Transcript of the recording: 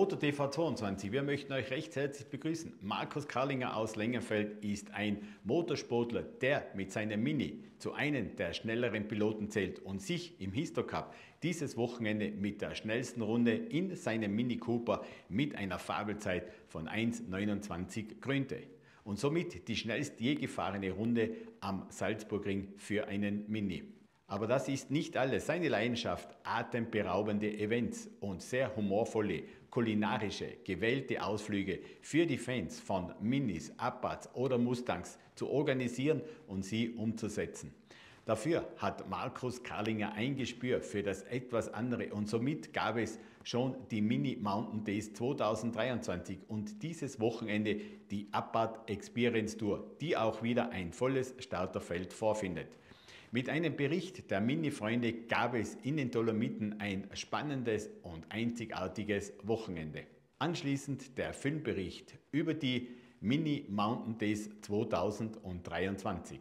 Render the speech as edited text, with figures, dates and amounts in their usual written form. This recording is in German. MotoTV 22, wir möchten euch recht herzlich begrüßen. Markus Karlinger aus Lengerfeld ist ein Motorsportler, der mit seiner Mini zu einem der schnelleren Piloten zählt und sich im Histocup dieses Wochenende mit der schnellsten Runde in seinem Mini Cooper mit einer Fabelzeit von 1,29 krönte und somit die schnellst je gefahrene Runde am Salzburgring für einen Mini. Aber das ist nicht alles. Seine Leidenschaft, atemberaubende Events und sehr humorvolle, kulinarische, gewählte Ausflüge für die Fans von Minis, Abarths oder Mustangs zu organisieren und sie umzusetzen. Dafür hat Markus Karlinger ein Gespür für das etwas andere und somit gab es schon die Mini Mountain Days 2023 und dieses Wochenende die Abarth Experience Tour, die auch wieder ein volles Starterfeld vorfindet. Mit einem Bericht der Mini-Freunde gab es in den Dolomiten ein spannendes und einzigartiges Wochenende. Anschließend der Filmbericht über die Mini Mountain Days 2023.